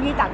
你等。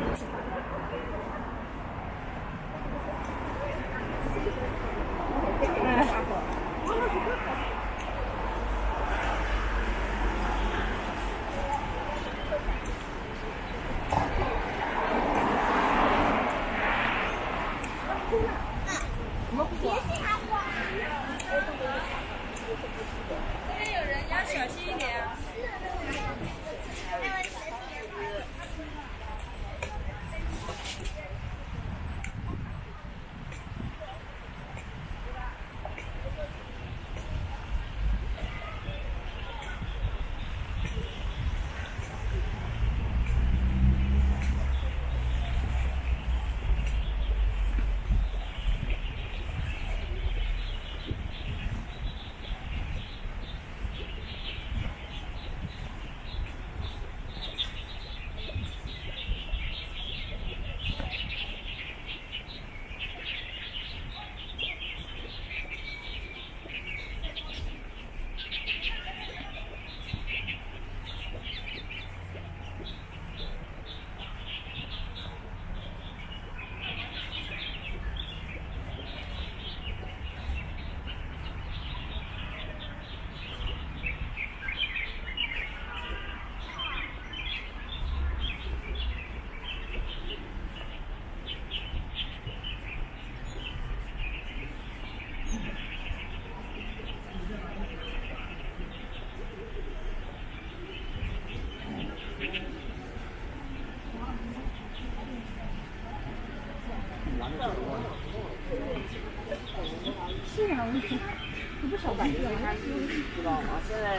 是啊，我不少买这个，知道吗？现在。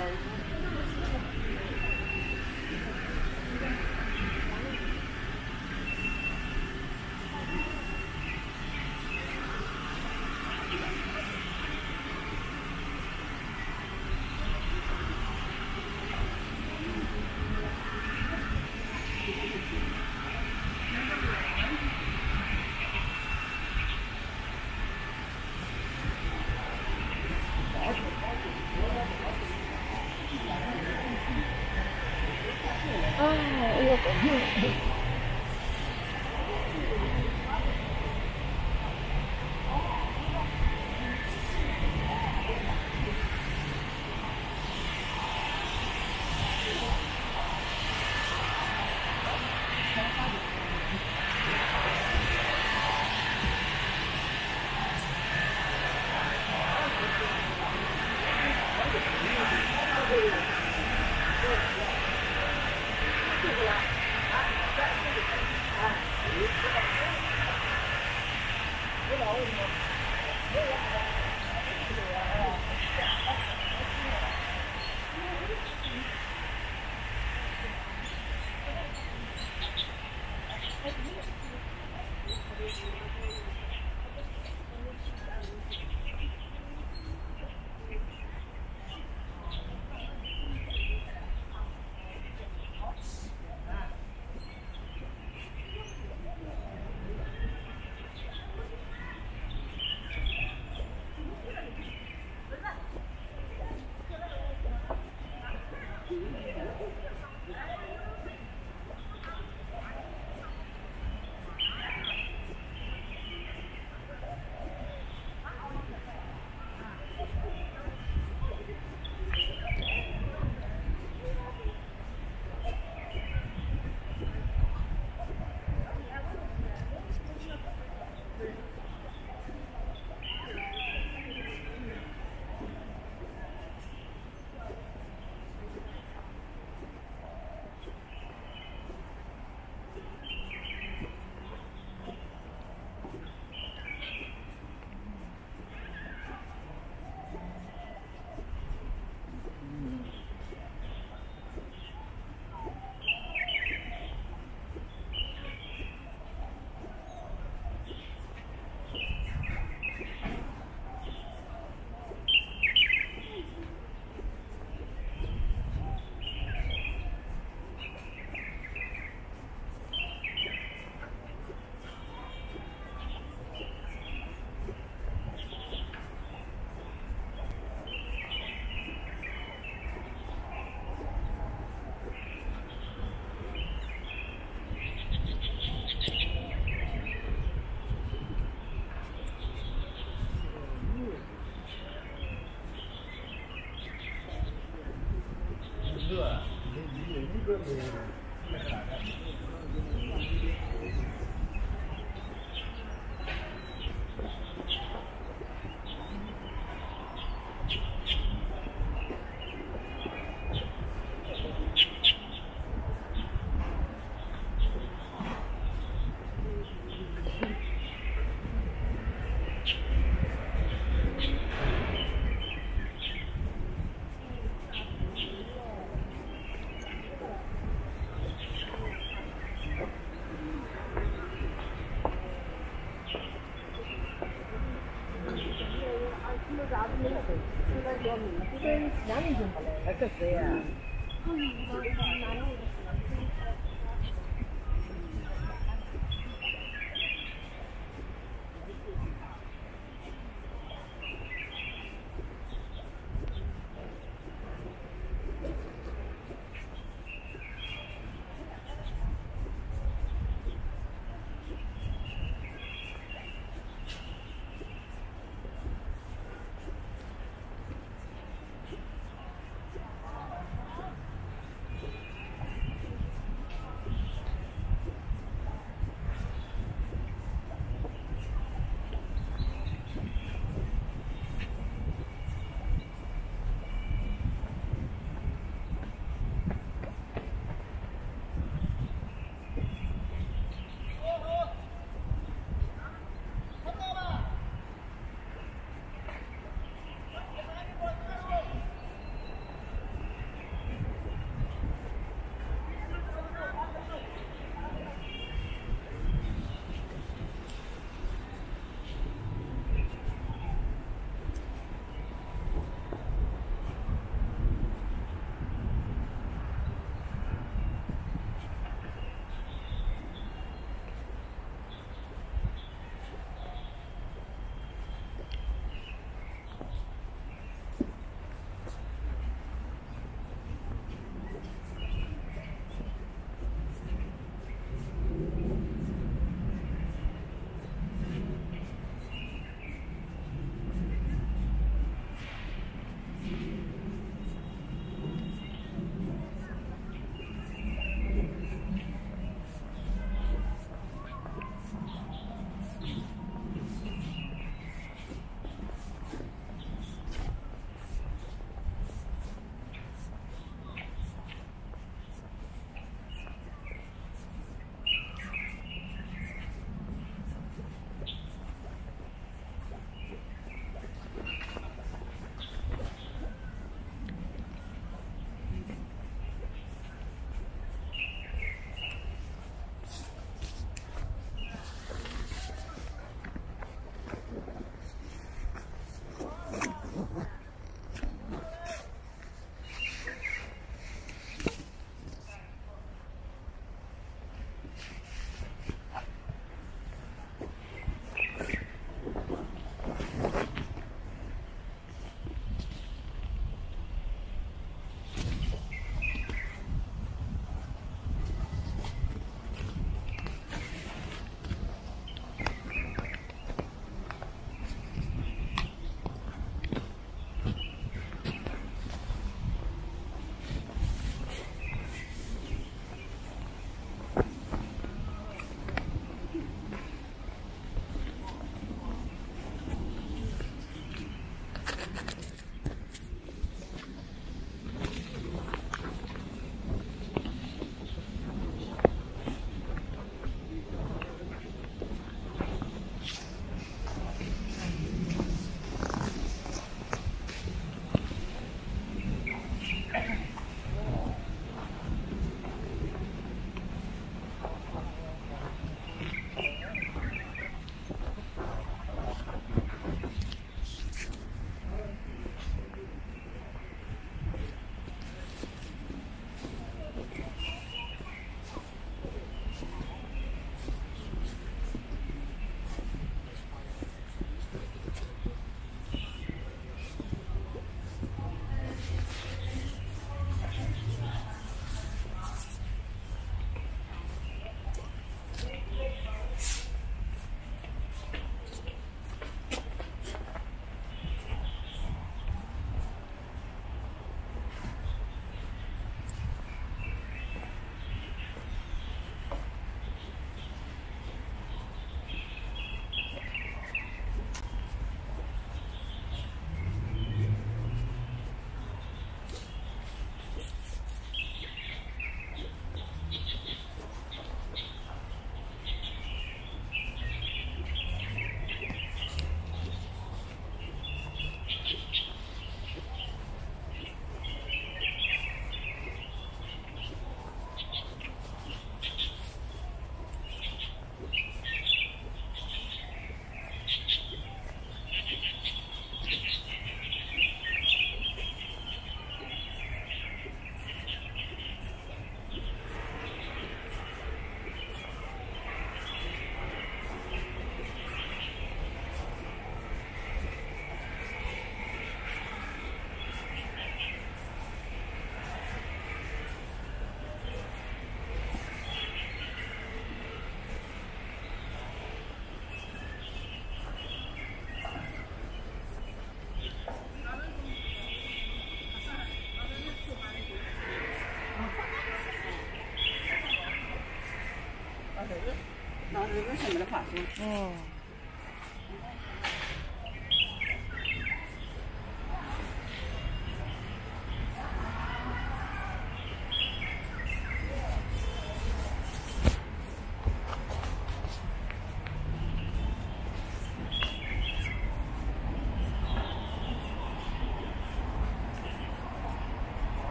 你们的话说。哦。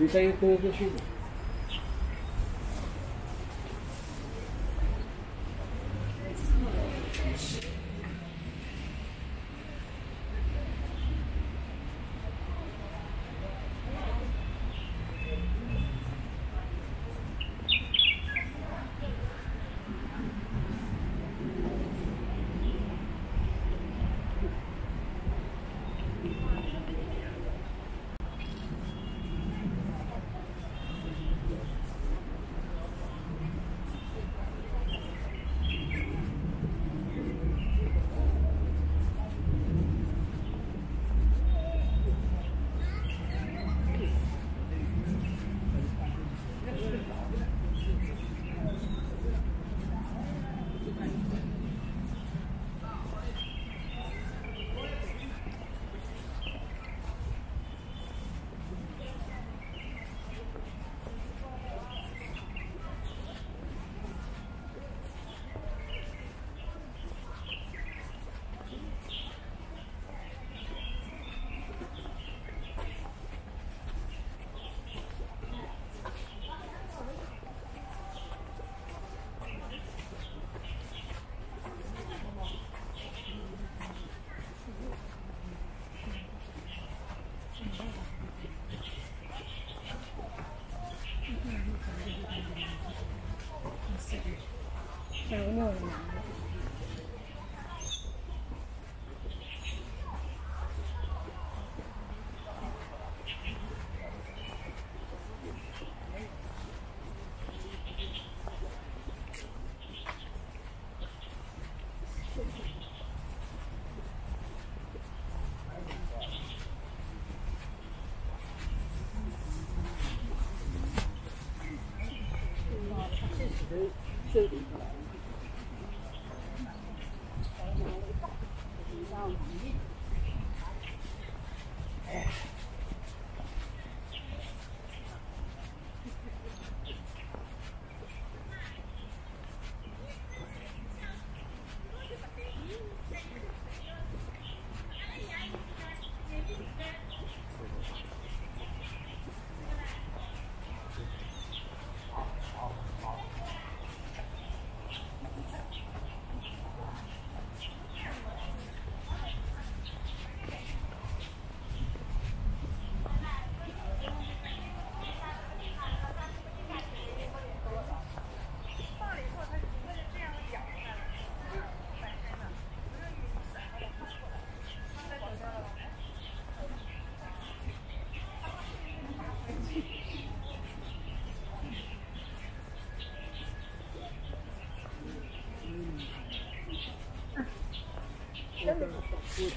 Isso aí tem que chegar. 然后弄了拿了。我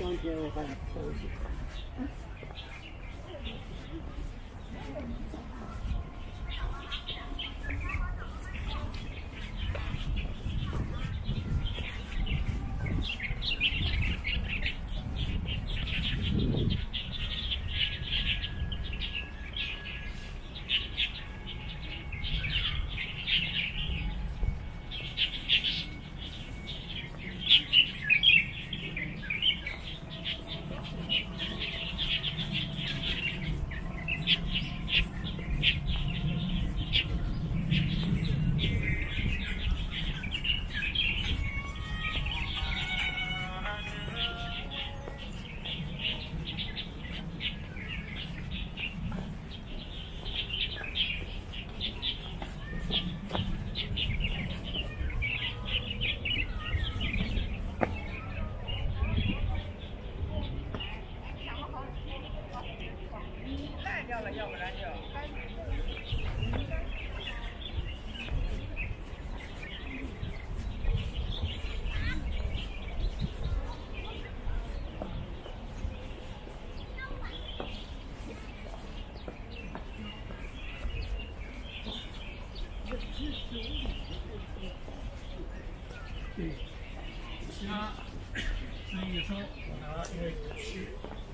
当天我把你收拾。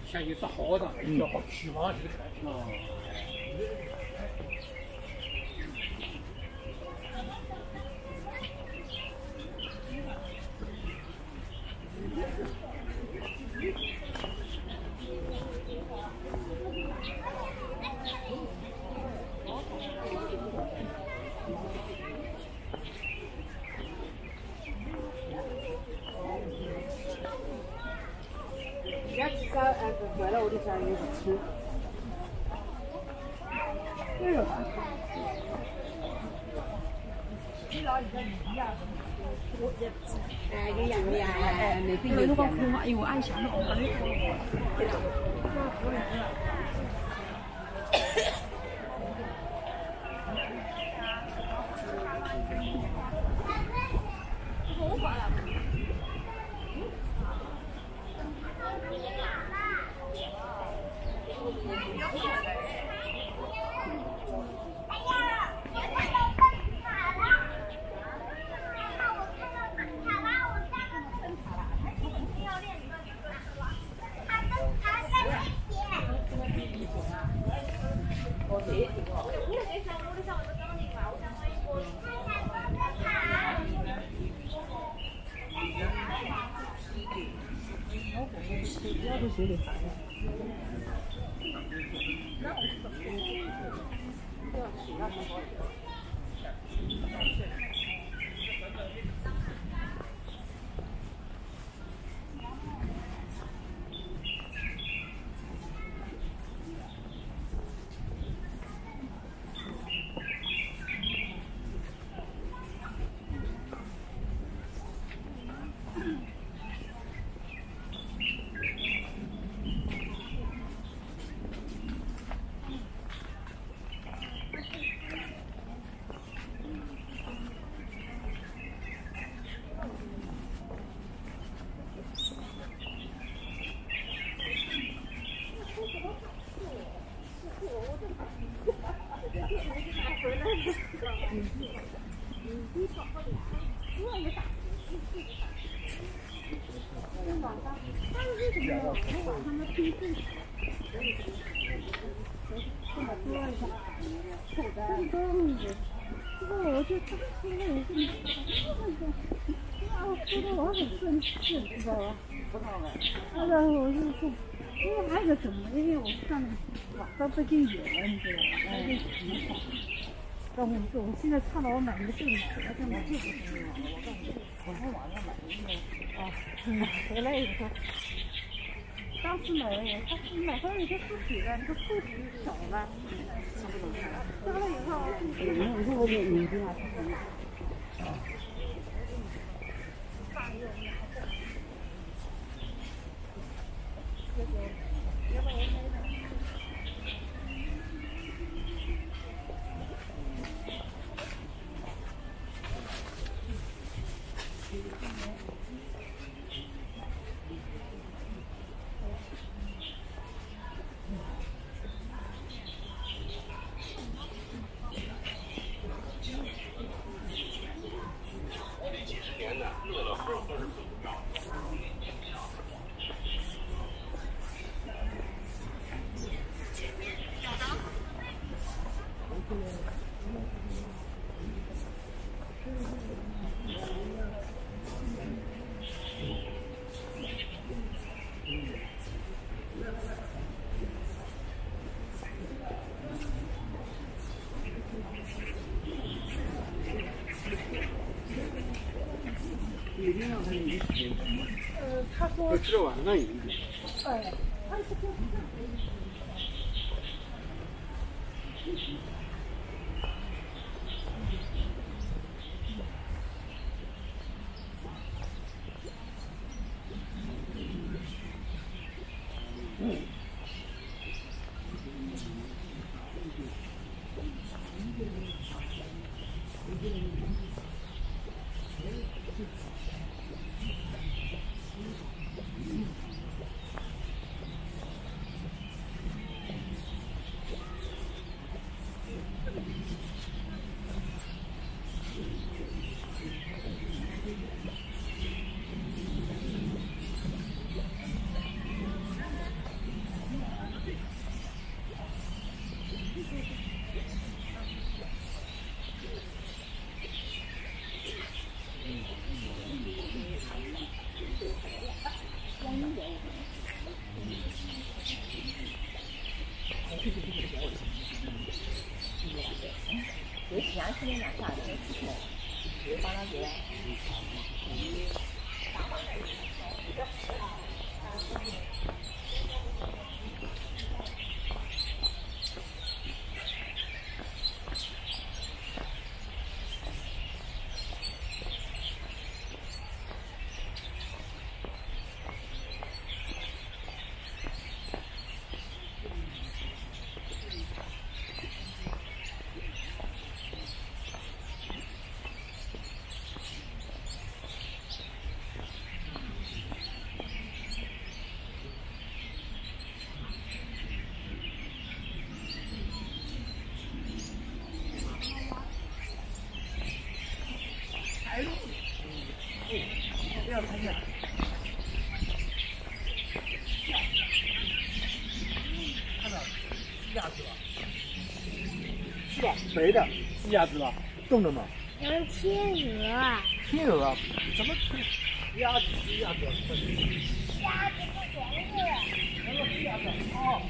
像有只好的，叫好曲王鱼啊。我现在看到我买一个这个盒子，我就不吃了。我告诉你，我从网上买的那个啊，买回来以后，当时买的也，他买回来以后不洗了，那个裤子少了，吃不懂。吃了以后，你这样吃啊？都吃完了已经。哎，他是不是？肥的，鸭子吧，冻着吗？嗯，天鹅。天鹅，怎么吃？鸭子，鸭子。鸭子不甜的。那个鸭子，哦。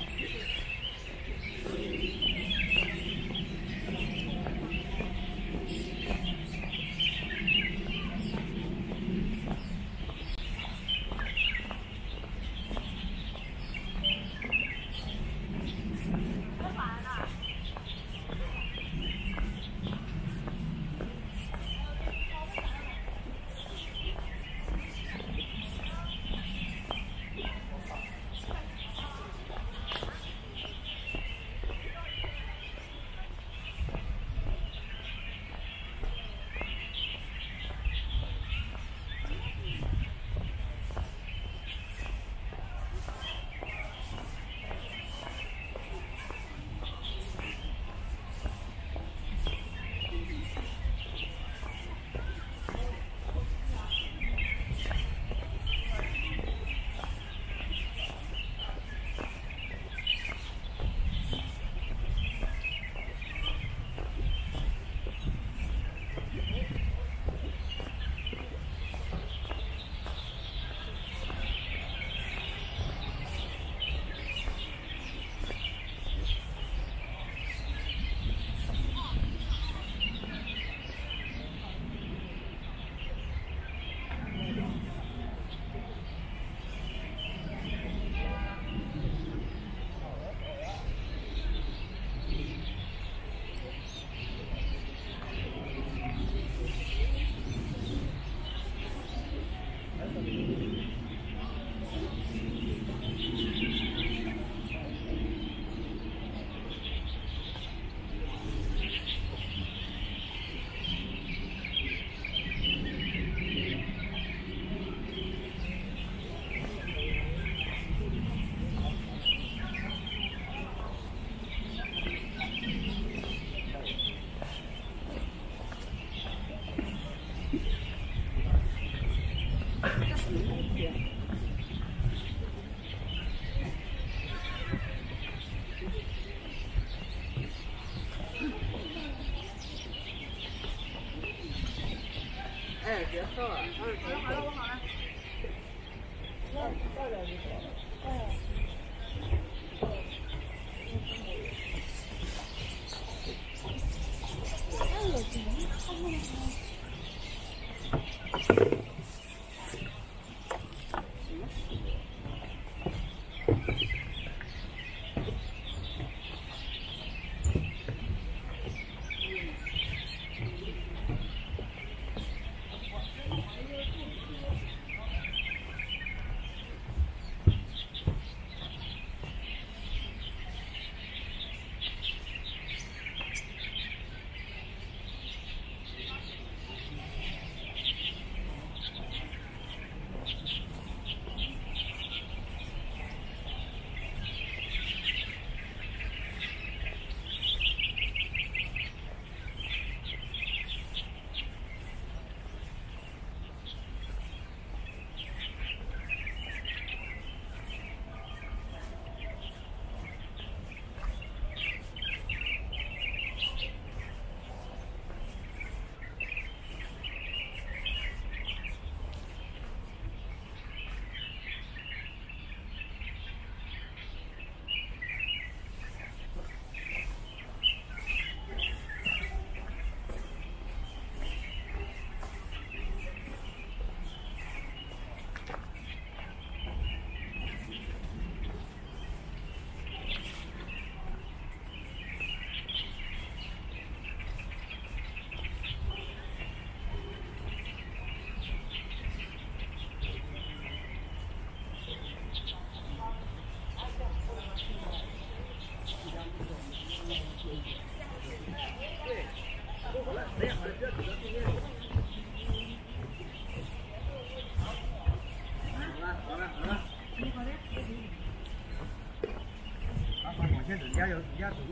哎，别喝了，好了，我好了。倒点就行了。哎。哎，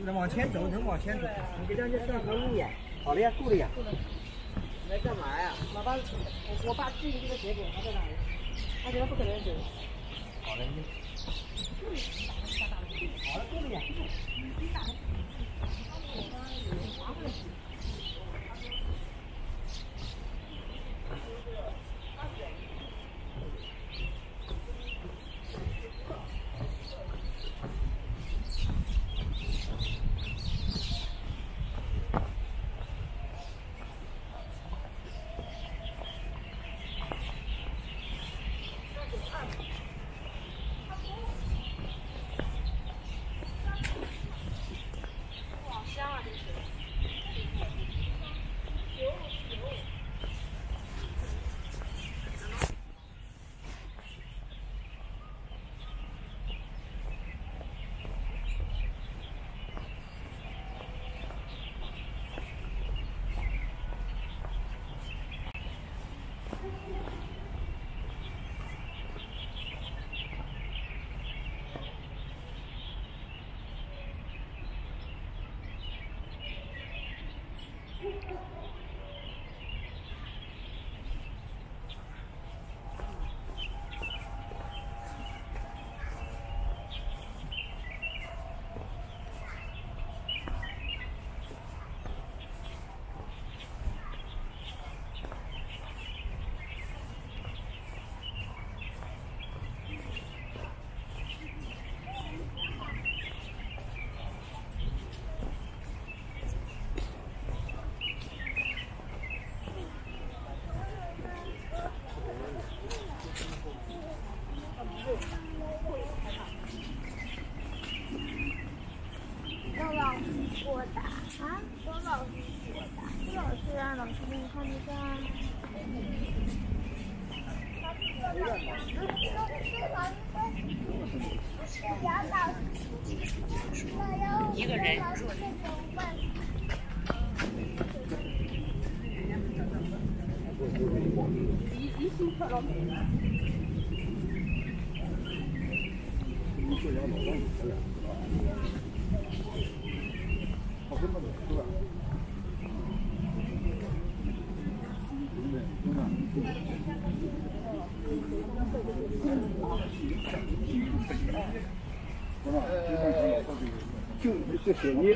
我怎么看不到他？ 往前走，能往前走。你给大家上条路呀，好了呀，够了呀。来干嘛呀？老爸，我爸质疑这个结果，他在哪里？他觉得不可能走。好了，你。好了，够了呀。一个人住。就写你。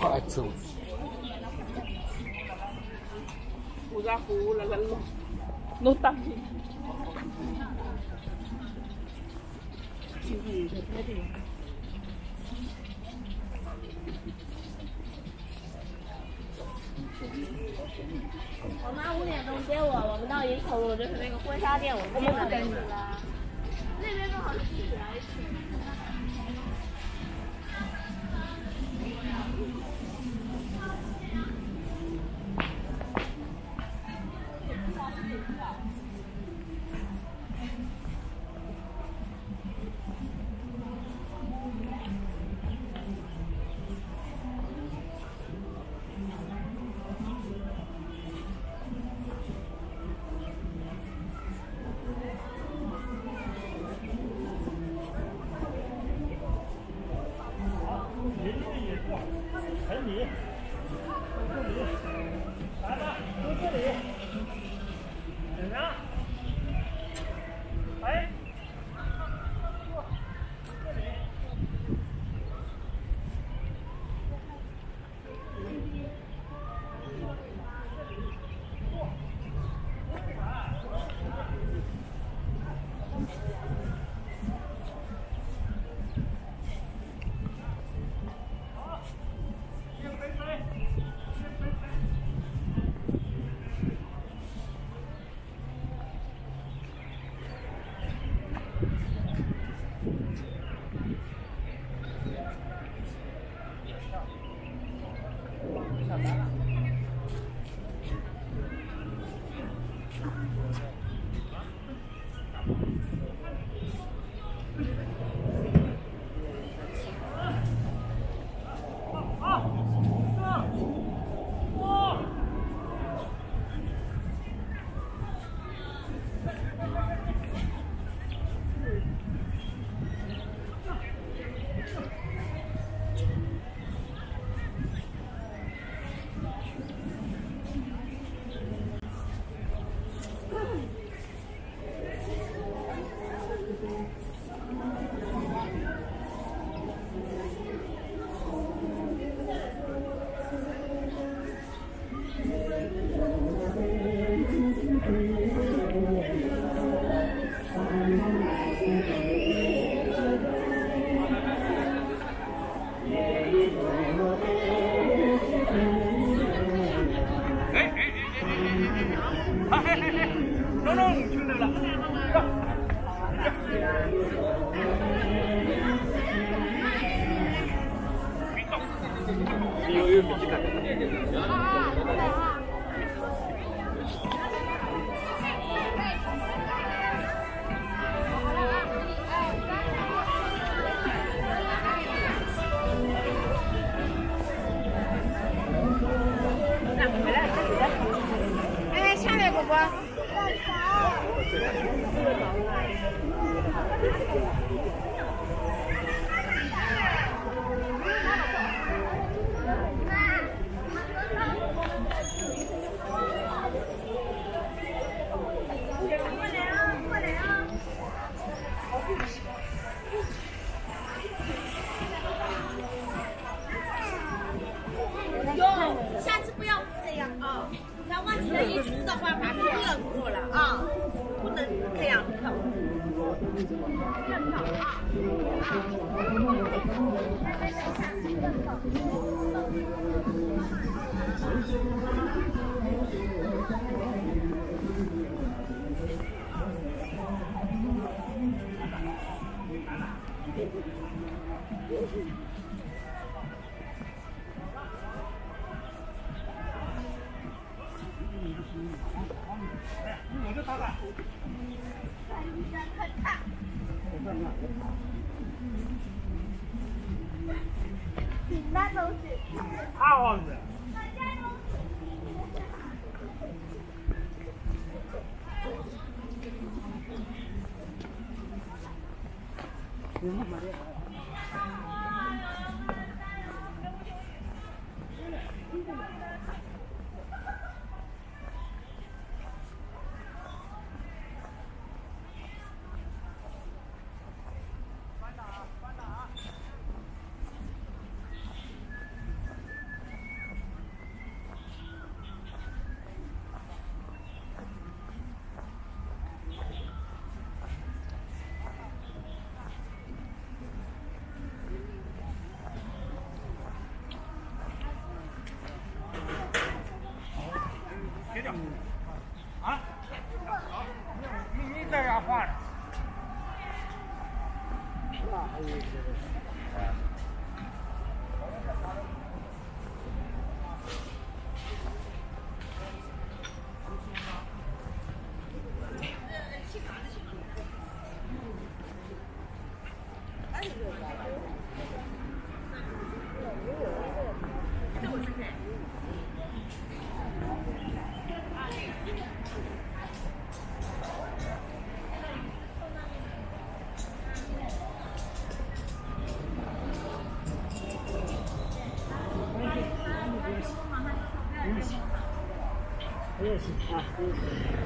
快走！我在湖那个弄大米。我妈5点钟接我，我们到营口路，就是那个婚纱店，我们不跟你了。那边正好是7点。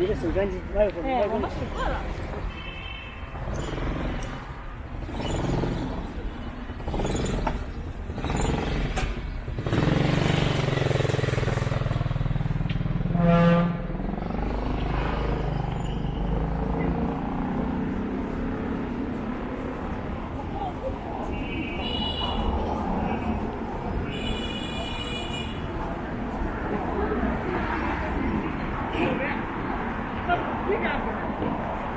一个手干净，那个我们洗过了。We got it.